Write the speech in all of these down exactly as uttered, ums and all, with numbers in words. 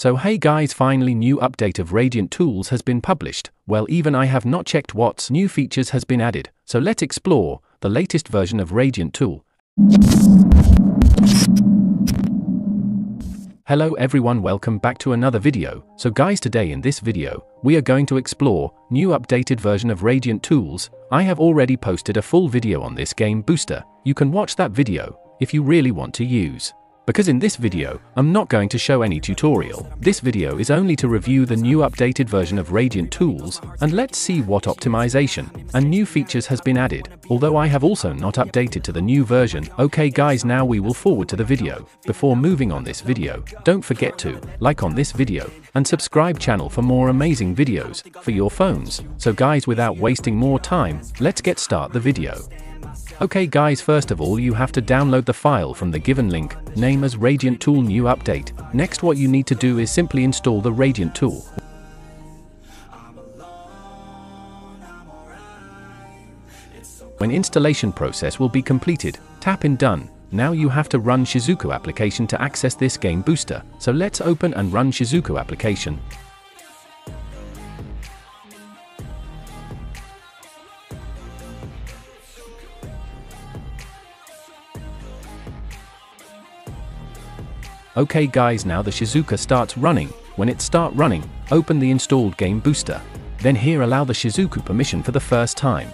So hey guys, finally new update of Radiant Tools has been published. Well, even I have not checked what's new features has been added, so let's explore the latest version of Radiant Tool. Hello everyone, welcome back to another video. So guys, today in this video, we are going to explore new updated version of Radiant Tools. I have already posted a full video on this game booster. You can watch that video if you really want to use. Because in this video, I'm not going to show any tutorial. This video is only to review the new updated version of Radiant Tools, and let's see what optimization and new features has been added, although I have also not updated to the new version. Okay guys, now we will forward to the video. Before moving on this video, don't forget to like on this video and subscribe channel for more amazing videos for your phones. So guys, without wasting more time, let's get start the video. Okay guys, first of all you have to download the file from the given link, name as Radiant Tool New Update. Next, what you need to do is simply install the Radiant Tool. When installation process will be completed, tap in done. Now you have to run Shizuku application to access this game booster. So let's open and run Shizuku application. Okay guys, now the Shizuku starts running. When it starts running, open the installed game booster. Then here allow the Shizuku permission for the first time.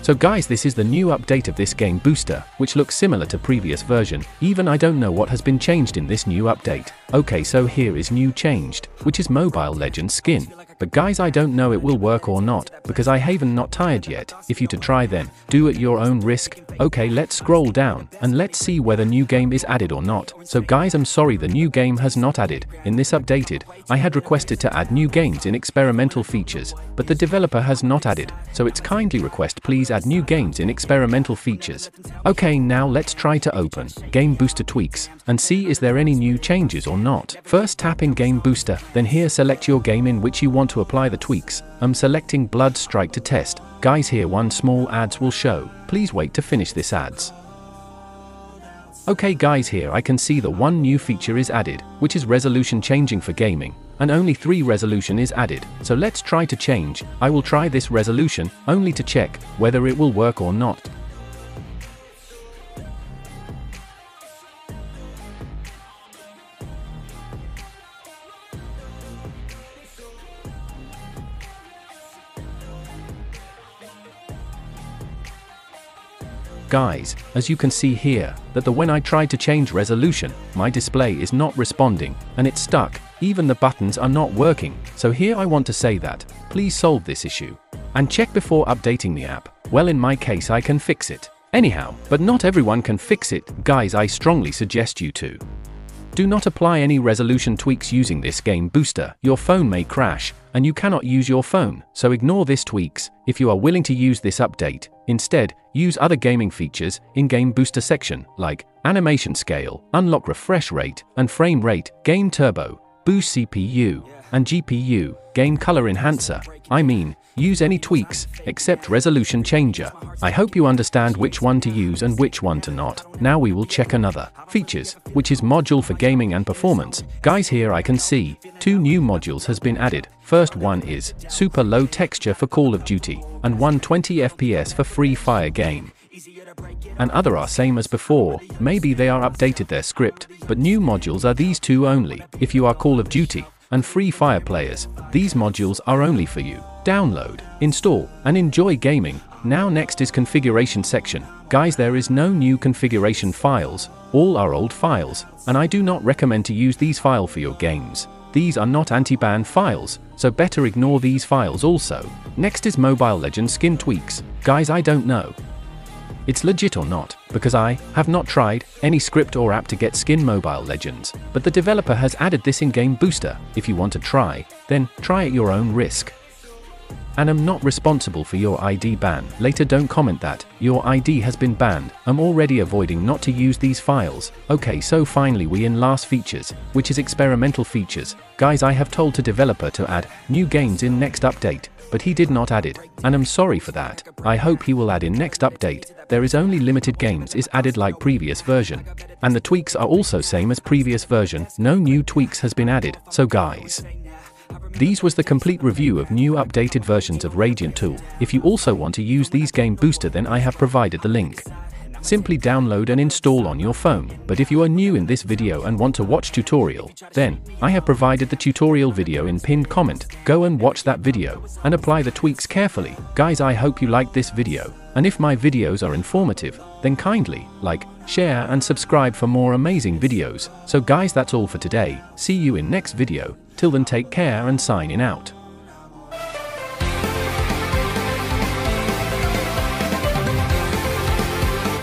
So guys, this is the new update of this game booster, which looks similar to previous version. Even I don't know what has been changed in this new update. Okay, so here is new changed, which is Mobile Legends skin. But guys, I don't know it will work or not, because I haven't not tired yet. If you to try then, do at your own risk. Okay, let's scroll down, and let's see whether new game is added or not. So guys, I'm sorry, the new game has not added. In this updated, I had requested to add new games in experimental features, but the developer has not added, so it's kindly request please add new games in experimental features. Okay, now let's try to open Game Booster Tweaks, and see is there any new changes or not. First tap in Game Booster, then here select your game in which you want to apply the tweaks. I'm selecting Blood Strike to test. Guys, here one small ads will show. Please wait to finish this ads. Okay guys, here I can see the one new feature is added, which is resolution changing for gaming, and only three resolution is added. So let's try to change. I will try this resolution, only to check whether it will work or not. Guys, as you can see here, that the when I tried to change resolution, my display is not responding, and it's stuck, even the buttons are not working. So here I want to say that, please solve this issue, and check before updating the app. Well, in my case I can fix it. Anyhow, but not everyone can fix it. Guys, I strongly suggest you to do not apply any resolution tweaks using this game booster. Your phone may crash, and you cannot use your phone, so ignore this tweaks. If you are willing to use this update, instead, use other gaming features in Game Booster section, like Animation Scale, Unlock Refresh Rate and Frame Rate, Game Turbo, Boost C P U and G P U, Game Color Enhancer. I mean, use any tweaks, except Resolution Changer. I hope you understand which one to use and which one to not. Now we will check another features, which is module for gaming and performance. Guys, here I can see two new modules has been added. First one is super low texture for Call of Duty, and one twenty F P S for Free Fire game. And other are same as before. Maybe they are updated their script, but new modules are these two only. If you are Call of Duty and Free Fire players, these modules are only for you. Download, install, and enjoy gaming. Now next is configuration section. Guys, there is no new configuration files, all are old files, and I do not recommend to use these files for your games. These are not anti-ban files, so better ignore these files also. Next is Mobile Legends skin tweaks. Guys, I don't know it's legit or not, because I have not tried any script or app to get skin Mobile Legends, but the developer has added this in Game Booster. If you want to try, then try at your own risk. And I'm not responsible for your I D ban. Later, don't comment that your I D has been banned. I'm already avoiding not to use these files. Okay, so finally we in last features, which is experimental features. Guys, I have told to developer to add new games in next update, but he did not add it, and I'm sorry for that. I hope he will add in next update. There is only limited games is added like previous version, and the tweaks are also same as previous version. No new tweaks has been added. So guys, these was the complete review of new updated versions of Radiant Tool. If you also want to use these game booster, then I have provided the link. Simply download and install on your phone. But if you are new in this video and want to watch tutorial, then I have provided the tutorial video in pinned comment. Go and watch that video and apply the tweaks carefully. Guys, I hope you liked this video, and if my videos are informative, then kindly like, share and subscribe for more amazing videos. So guys, that's all for today. See you in next video. Till then, take care and signing out.